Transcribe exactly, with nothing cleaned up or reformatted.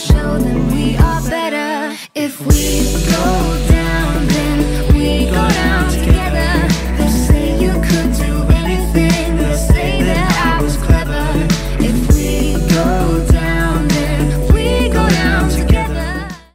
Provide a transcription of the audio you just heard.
show them we are better if we go.